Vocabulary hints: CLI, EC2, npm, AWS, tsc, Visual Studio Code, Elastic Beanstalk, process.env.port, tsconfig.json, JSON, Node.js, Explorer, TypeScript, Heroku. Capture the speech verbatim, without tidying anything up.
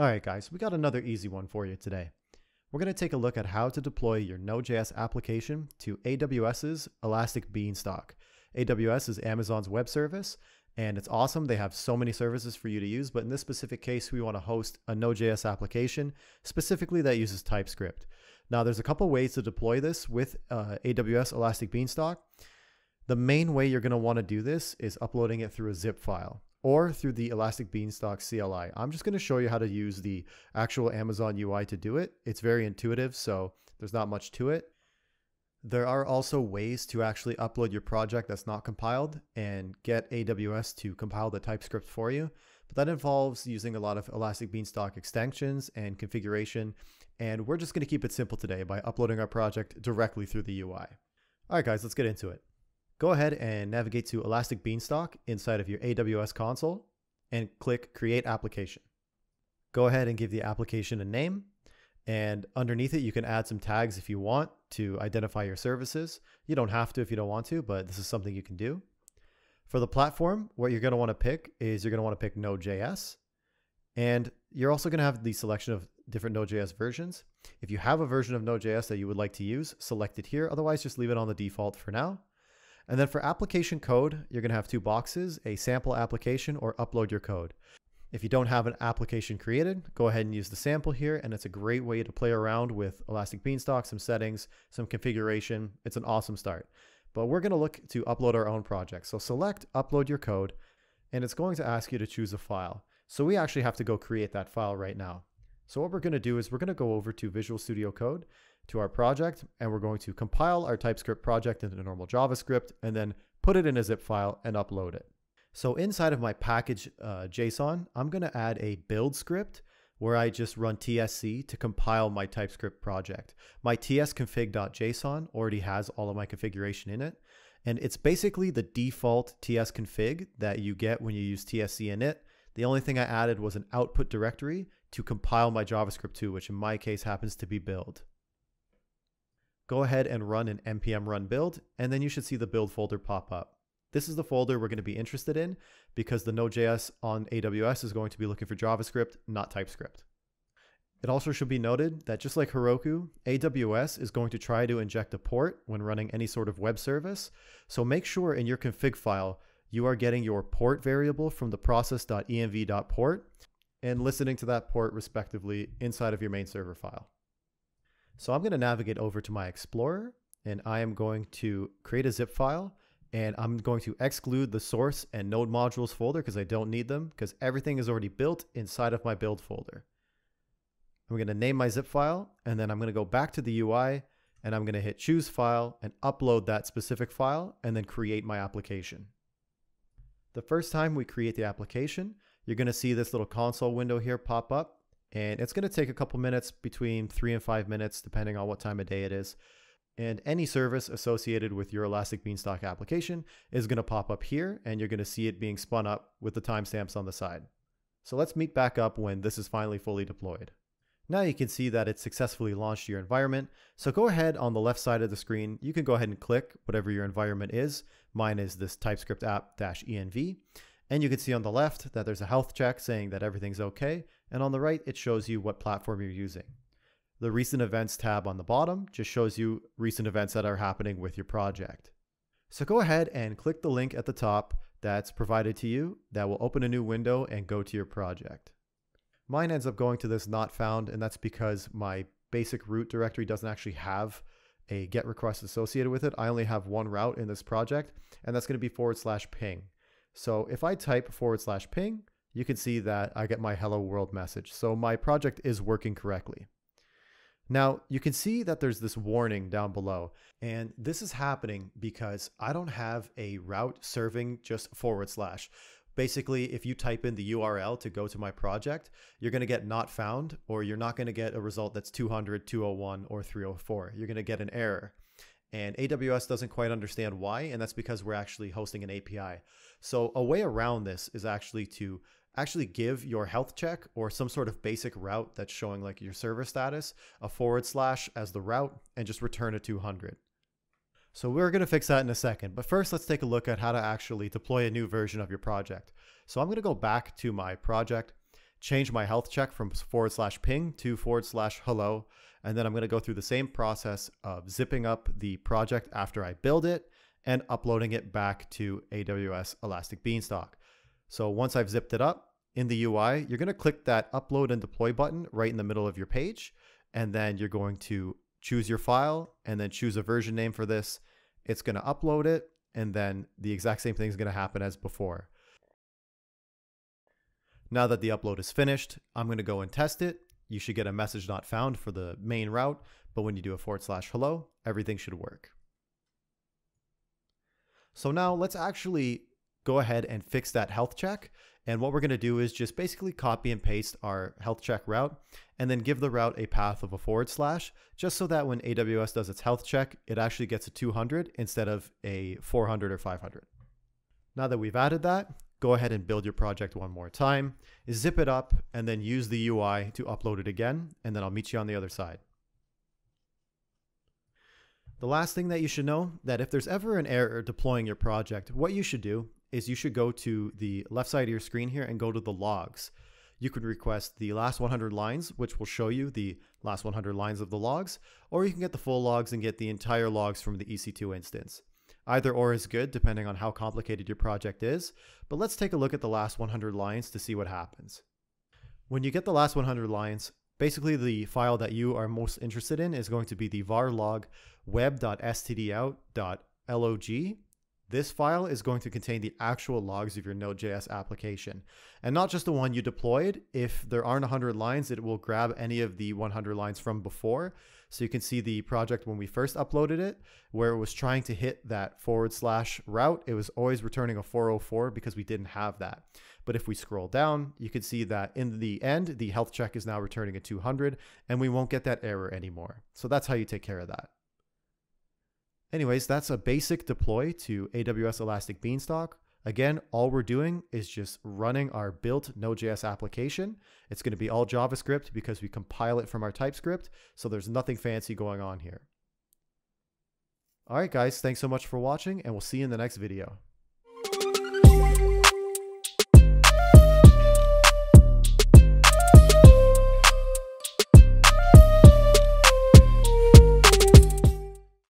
Alright guys, we got another easy one for you today. We're going to take a look at how to deploy your Node.js application to A W S's Elastic Beanstalk. A W S is Amazon's web service, and it's awesome. They have so many services for you to use, but in this specific case, we want to host a Node.js application, specifically that uses TypeScript. Now, there's a couple ways to deploy this with uh, A W S Elastic Beanstalk. The main way you're going to want to do this is uploading it through a zip file or through the Elastic Beanstalk C L I. I'm just going to show you how to use the actual Amazon U I to do it. It's very intuitive, so there's not much to it. There are also ways to actually upload your project that's not compiled and get A W S to compile the TypeScript for you, but that involves using a lot of Elastic Beanstalk extensions and configuration, and we're just going to keep it simple today by uploading our project directly through the U I. All right, guys, let's get into it. Go ahead and navigate to Elastic Beanstalk inside of your A W S console and click Create Application. Go ahead and give the application a name, and underneath it you can add some tags if you want to identify your services. You don't have to if you don't want to, but this is something you can do. For the platform, what you're going to want to pick is you're going to want to pick Node.js, and you're also going to have the selection of different Node.js versions. If you have a version of Node.js that you would like to use, select it here, otherwise just leave it on the default for now. And then for application code, you're going to have two boxes, a sample application or upload your code. If you don't have an application created, go ahead and use the sample here, and it's a great way to play around with Elastic Beanstalk, some settings, some configuration. It's an awesome start. But we're going to look to upload our own project. So select upload your code, and it's going to ask you to choose a file. So we actually have to go create that file right now. So what we're going to do is we're going to go over to Visual Studio Code, to our project, and we're going to compile our TypeScript project into normal JavaScript and then put it in a zip file and upload it. So inside of my package uh, JSON, I'm going to add a build script where I just run tsc to compile my TypeScript project. My tsconfig.json already has all of my configuration in it, and it's basically the default tsconfig that you get when you use tsc init. The only thing I added was an output directory to compile my JavaScript to, which in my case happens to be build. Go ahead and run an npm run build, and then you should see the build folder pop up. This is the folder we're going to be interested in because the Node.js on A W S is going to be looking for JavaScript, not TypeScript. It also should be noted that just like Heroku, A W S is going to try to inject a port when running any sort of web service. So make sure in your config file, you are getting your port variable from the process dot E N V dot port and listening to that port respectively inside of your main server file. So I'm going to navigate over to my Explorer, and I am going to create a zip file, and I'm going to exclude the source and node modules folder because I don't need them because everything is already built inside of my build folder. I'm going to name my zip file, and then I'm going to go back to the U I, and I'm going to hit choose file and upload that specific file and then create my application. The first time we create the application, you're going to see this little console window here pop up. And it's going to take a couple minutes, between three and five minutes, depending on what time of day it is. And any service associated with your Elastic Beanstalk application is going to pop up here, and you're going to see it being spun up with the timestamps on the side. So let's meet back up when this is finally fully deployed. Now you can see that it's successfully launched your environment. So go ahead on the left side of the screen, you can go ahead and click whatever your environment is. Mine is this TypeScript app-env. And you can see on the left that there's a health check saying that everything's okay. And on the right, it shows you what platform you're using. The recent events tab on the bottom just shows you recent events that are happening with your project. So go ahead and click the link at the top that's provided to you that will open a new window and go to your project. Mine ends up going to this not found, and that's because my basic root directory doesn't actually have a GET request associated with it. I only have one route in this project, and that's going to be forward slash ping. So if I type forward slash ping, you can see that I get my hello world message. So my project is working correctly. Now you can see that there's this warning down below, and this is happening because I don't have a route serving just forward slash. Basically, if you type in the U R L to go to my project, you're going to get not found, or you're not going to get a result that's two hundred, two oh one, or three oh four. You're going to get an error. And A W S doesn't quite understand why, and that's because we're actually hosting an A P I. So a way around this is actually to actually give your health check or some sort of basic route that's showing like your server status, a forward slash as the route, and just return a two hundred. So we're going to fix that in a second, but first let's take a look at how to actually deploy a new version of your project. So I'm going to go back to my project, change my health check from forward slash ping to forward slash hello. And then I'm going to go through the same process of zipping up the project after I build it and uploading it back to A W S Elastic Beanstalk. So once I've zipped it up in the U I, you're going to click that upload and deploy button right in the middle of your page. And then you're going to choose your file and then choose a version name for this. It's going to upload it. And then the exact same thing is going to happen as before. Now that the upload is finished, I'm going to go and test it. You should get a message not found for the main route, but when you do a forward slash hello, everything should work. So now let's actually go ahead and fix that health check. And what we're going to do is just basically copy and paste our health check route and then give the route a path of a forward slash, just so that when A W S does its health check, it actually gets a two hundred instead of a four hundred or five hundred. Now that we've added that, go ahead and build your project one more time, zip it up, and then use the U I to upload it again, and then I'll meet you on the other side. The last thing that you should know, that if there's ever an error deploying your project, what you should do is you should go to the left side of your screen here and go to the logs. You can request the last one hundred lines, which will show you the last one hundred lines of the logs, or you can get the full logs and get the entire logs from the E C two instance. Either or is good, depending on how complicated your project is, but let's take a look at the last one hundred lines to see what happens. When you get the last one hundred lines, basically the file that you are most interested in is going to be the var log web.stdout.log. This file is going to contain the actual logs of your Node.js application, and not just the one you deployed. If there aren't one hundred lines, it will grab any of the one hundred lines from before. So you can see the project when we first uploaded it, where it was trying to hit that forward slash route, it was always returning a four oh four because we didn't have that. But if we scroll down, you can see that in the end, the health check is now returning a two hundred, and we won't get that error anymore. So that's how you take care of that. Anyways, that's a basic deploy to A W S Elastic Beanstalk. Again, all we're doing is just running our built Node.js application. It's going to be all JavaScript because we compile it from our TypeScript, so there's nothing fancy going on here. All right, guys, thanks so much for watching, and we'll see you in the next video.